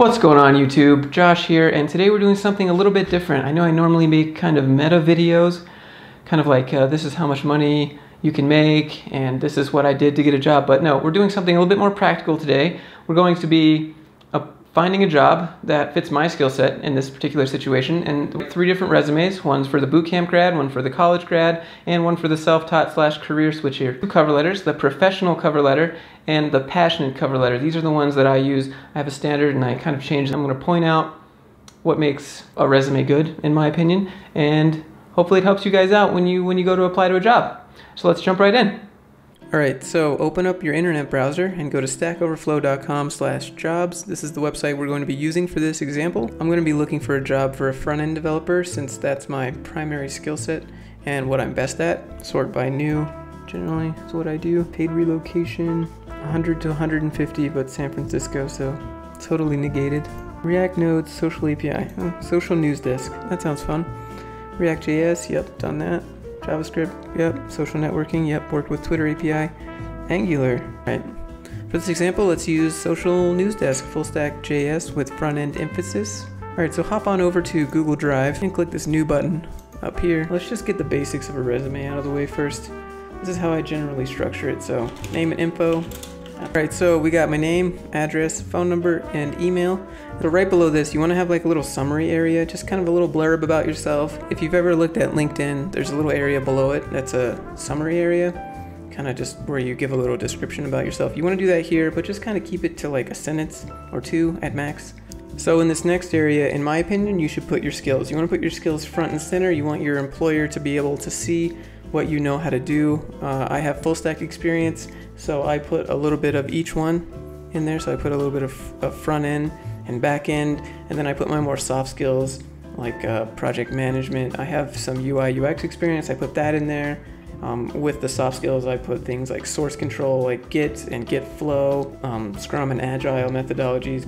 What's going on YouTube? Josh here, and today we're doing something a little bit different. I know I normally make kind of meta videos, kind of like this is how much money you can make and this is what I did to get a job, but no, we're doing something a little bit more practical today. We're going to be finding a job that fits my skill set in this particular situation, and 3 different resumes, one's for the bootcamp grad, one for the college grad, and one for the self-taught / career switcher. 2 cover letters, the professional cover letter and the passionate cover letter. These are the ones that I use. I have a standard and I kind of change them. I'm going to point out what makes a resume good, in my opinion, and hopefully it helps you guys out when you go to apply to a job. So let's jump right in. Alright, so open up your internet browser and go to stackoverflow.com/jobs. This is the website we're going to be using for this example. I'm going to be looking for a job for a front-end developer since that's my primary skill set and what I'm best at. Sort by new, generally, is what I do. Paid relocation, 100 to 150, but San Francisco, so totally negated. React Node, Social API, oh, Social News Desk, that sounds fun. React.js, yep, done that. JavaScript, yep. Social networking, yep. Worked with Twitter API. Angular, right. For this example, let's use Social News Desk full stack JS with front end emphasis. Alright, so hop on over to Google Drive and click this new button up here. Let's just get the basics of a resume out of the way first. This is how I generally structure it, so name and info. Alright, so we got my name, address, phone number, and email. So right below this, you want to have like a little summary area, just kind of a little blurb about yourself. If you've ever looked at LinkedIn, there's a little area below it that's a summary area, kind of just where you give a little description about yourself. You want to do that here, but just kind of keep it to like a sentence or 2 at max. So in this next area, in my opinion, you should put your skills. You want to put your skills front and center. You want your employer to be able to see what you know how to do. I have full stack experience, so I put a little bit of each one in there. So I put a little bit of front end and back end, and then I put my more soft skills like project management. I have some UI UX experience. I put that in there. With the soft skills, I put things like source control, like Git and Git flow, Scrum and Agile methodologies,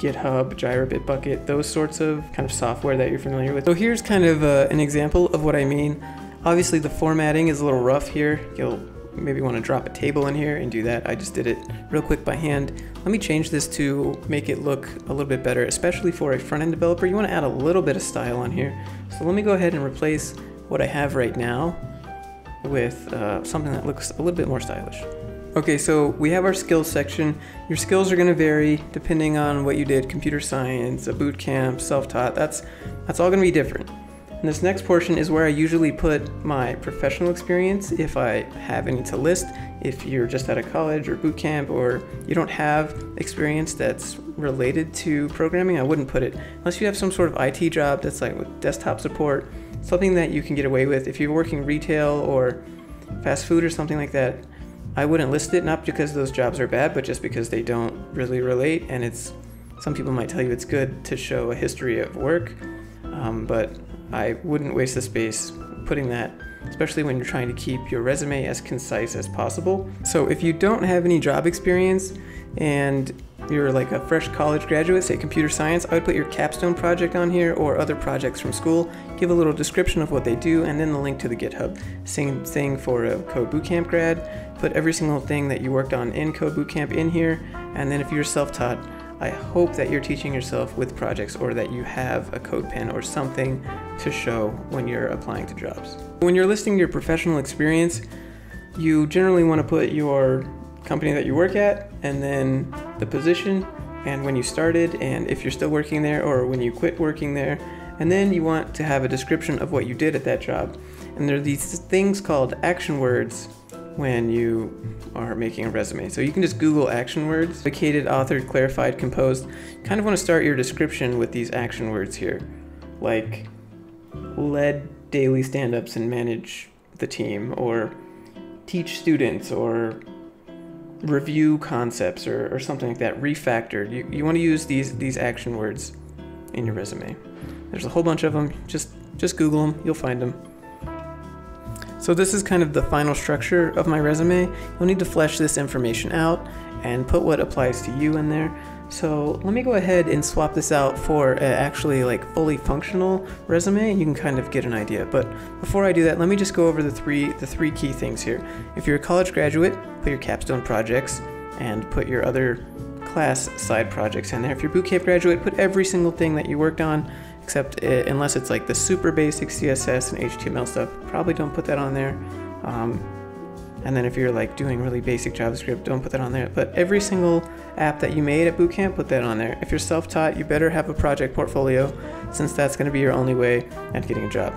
GitHub, Jira, Bitbucket, those sorts of kind of software that you're familiar with. So here's kind of an example of what I mean. Obviously the formatting is a little rough here. You'll maybe want to drop a table in here and do that. I just did it real quick by hand. Let me change this to make it look a little bit better, especially for a front-end developer. You want to add a little bit of style on here. So let me go ahead and replace what I have right now with something that looks a little bit more stylish. Okay, so we have our skills section. Your skills are going to vary depending on what you did, computer science, a boot camp, self-taught, that's all going to be different. And this next portion is where I usually put my professional experience if I have any to list. If you're just out of college or boot camp or you don't have experience that's related to programming, I wouldn't put it. Unless you have some sort of IT job that's like with desktop support, something that you can get away with. If you're working retail or fast food or something like that, I wouldn't list it, not because those jobs are bad, but just because they don't really relate, and it's, some people might tell you it's good to show a history of work, but I wouldn't waste the space putting that, especially when you're trying to keep your resume as concise as possible. So if you don't have any job experience and you're like a fresh college graduate, say computer science, I would put your capstone project on here or other projects from school, give a little description of what they do, and then the link to the GitHub. Same thing for a Code Bootcamp grad, put every single thing that you worked on in Code Bootcamp in here, and then if you're self-taught, I hope that you're teaching yourself with projects or that you have a code pen or something to show when you're applying to jobs. When you're listing your professional experience, you generally want to put your company that you work at and then the position and when you started and if you're still working there or when you quit working there, and then you want to have a description of what you did at that job. And there are these things called action words when you are making a resume. So you can just Google action words, vacated, authored, clarified, composed. You kind of want to start your description with these action words here, like lead daily stand-ups and manage the team, or teach students, or review concepts, or something like that, refactored. You want to use these action words in your resume. There's a whole bunch of them, just Google them, you'll find them. So this is kind of the final structure of my resume. You'll need to flesh this information out and put what applies to you in there. So let me go ahead and swap this out for an actually like fully functional resume. You can kind of get an idea. But before I do that, let me just go over the three key things here. If you're a college graduate, put your capstone projects and put your other class side projects in there. If you're bootcamp graduate, put every single thing that you worked on, except unless it's like the super basic CSS and HTML stuff, probably don't put that on there. And then if you're like doing really basic JavaScript, don't put that on there. But every single app that you made at bootcamp, put that on there. If you're self-taught, you better have a project portfolio, since that's going to be your only way at getting a job.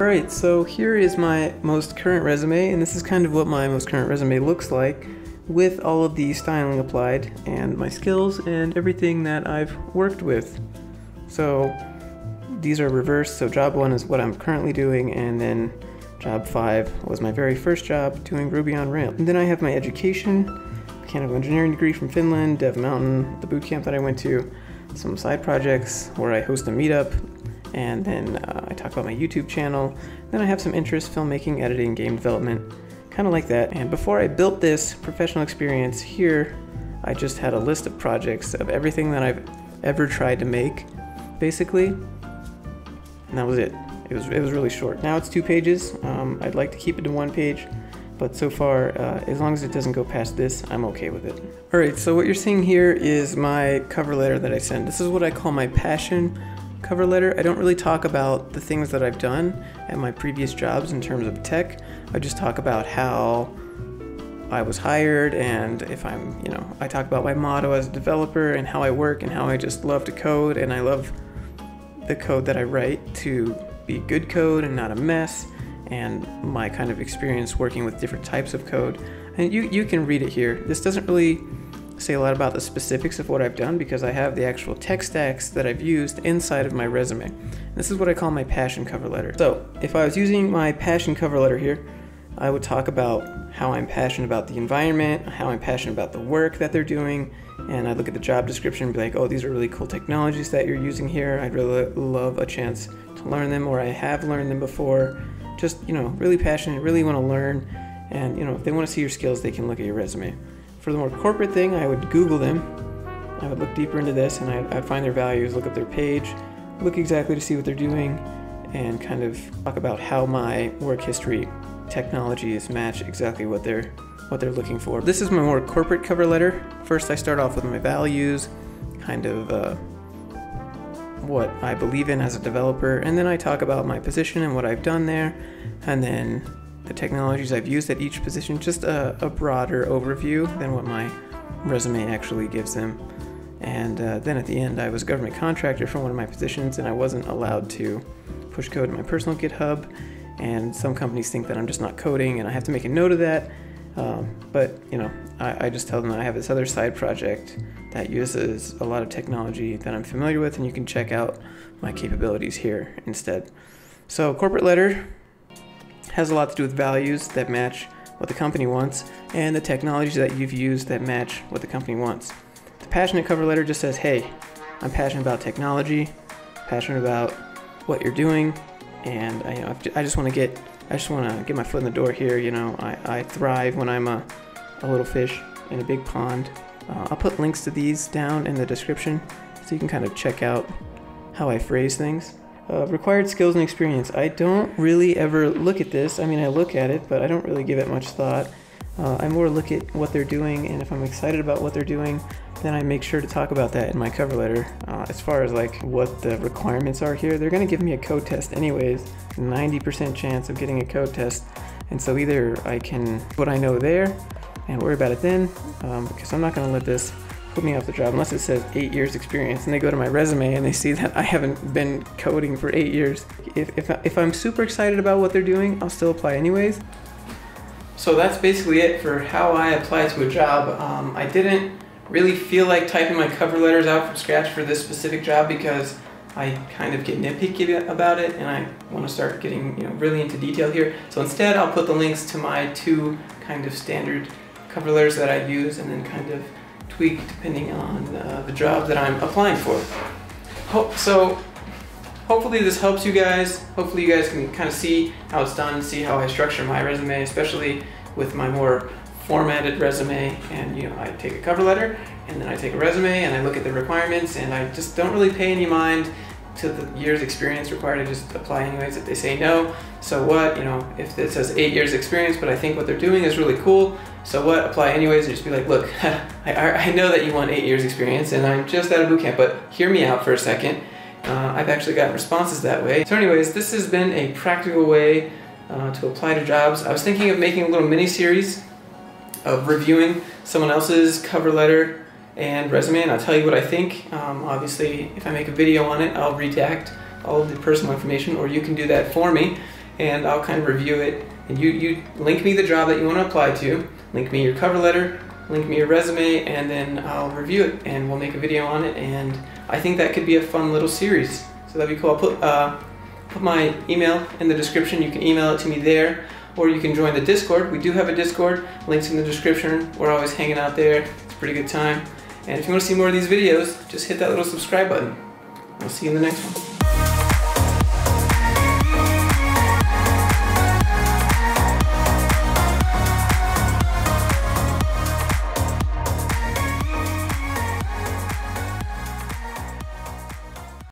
All right, so here is my most current resume, and this is kind of what my most current resume looks like, with all of the styling applied and my skills and everything that I've worked with. So these are reversed, so job 1 is what I'm currently doing, and then job 5 was my very first job doing Ruby on Rails. And then I have my education, mechanical engineering degree from Finland, Dev Mountain, the boot camp that I went to, some side projects where I host a meetup, and then I talk about my YouTube channel. Then I have some interests, filmmaking, editing, game development, kind of like that. And before I built this professional experience here, I just had a list of projects of everything that I've ever tried to make, basically, and that was it. It was really short. Now it's 2 pages. I'd like to keep it to 1 page, but so far, as long as it doesn't go past this, I'm okay with it. All right, so what you're seeing here is my cover letter that I send. This is what I call my passion cover letter. I don't really talk about the things that I've done at my previous jobs in terms of tech. I just talk about how I was hired, and if I'm, you know, I talk about my motto as a developer and how I work and how I just love to code, and I love the code that I write to be good code and not a mess, and my kind of experience working with different types of code. And you can read it here. This doesn't really say a lot about the specifics of what I've done, because I have the actual tech stacks that I've used inside of my resume. This is what I call my passion cover letter. So if I was using my passion cover letter here, I would talk about how I'm passionate about the environment, how I'm passionate about the work that they're doing, and I'd look at the job description and be like, oh, these are really cool technologies that you're using here. I'd really love a chance to learn them, or I have learned them before. Just, you know, really passionate, really want to learn, and, you know, if they want to see your skills, they can look at your resume. For the more corporate thing, I would Google them. I would look deeper into this, and I'd find their values, look up their page, look exactly to see what they're doing, and kind of talk about how my work history technologies match exactly what they're looking for. This is my more corporate cover letter. First, I start off with my values, kind of what I believe in as a developer, and then I talk about my position and what I've done there, and then the technologies I've used at each position, just a broader overview than what my resume actually gives them. And then at the end, I was a government contractor for one of my positions, and I wasn't allowed to push code in my personal GitHub, and some companies think that I'm just not coding, and I have to make a note of that. But, you know, I just tell them that I have this other side project that uses a lot of technology that I'm familiar with, and you can check out my capabilities here instead. So corporate letter has a lot to do with values that match what the company wants, and the technologies that you've used that match what the company wants. The passionate cover letter just says, hey, I'm passionate about technology, passionate about what you're doing, and I, you know, I just want to get my foot in the door here. You know, I thrive when I'm a little fish in a big pond. I'll put links to these down in the description, so you can kind of check out how I phrase things. Required skills and experience. I don't really ever look at this. I mean, I look at it, but I don't really give it much thought. I more look at what they're doing, and if I'm excited about what they're doing, then I make sure to talk about that in my cover letter. As far as like what the requirements are here, they're gonna give me a code test anyways, 90% chance of getting a code test. And so either I can put what I know there and worry about it then, because I'm not gonna let this put me off the job unless it says 8 years experience, and they go to my resume and they see that I haven't been coding for 8 years. If I'm super excited about what they're doing, I'll still apply anyways. So that's basically it for how I apply to a job. I didn't really feel like typing my cover letters out from scratch for this specific job, because I kind of get nitpicky about it, and I want to start getting, you know, really into detail here. So instead, I'll put the links to my 2 kind of standard cover letters that I use, and then kind of tweak depending on the job that I'm applying for. So hopefully this helps you guys. Hopefully you guys can kind of see how it's done, see how I structure my resume, especially with my more formatted resume. And, you know, I take a cover letter, and then I take a resume, and I look at the requirements, and I just don't really pay any mind to the years experience required. I just apply anyways. If they say no, so what? You know, if it says 8 years experience, but I think what they're doing is really cool, So what, apply anyways, and just be like, look, I know that you want 8 years experience and I'm just out of bootcamp, but hear me out for a second. I've actually gotten responses that way. So anyways, this has been a practical way to apply to jobs. I was thinking of making a little mini-series of reviewing someone else's cover letter and resume, and I'll tell you what I think. Obviously, if I make a video on it, I'll redact all of the personal information, or you can do that for me, and I'll kind of review it. And you link me the job that you want to apply to, link me your cover letter, link me your resume, and then I'll review it, and we'll make a video on it, and I think that could be a fun little series. So that'd be cool. I'll put my email in the description. You can email it to me there, or you can join the Discord. We do have a Discord. Link's in the description. We're always hanging out there. It's a pretty good time. And if you want to see more of these videos, just hit that little subscribe button. I'll see you in the next one.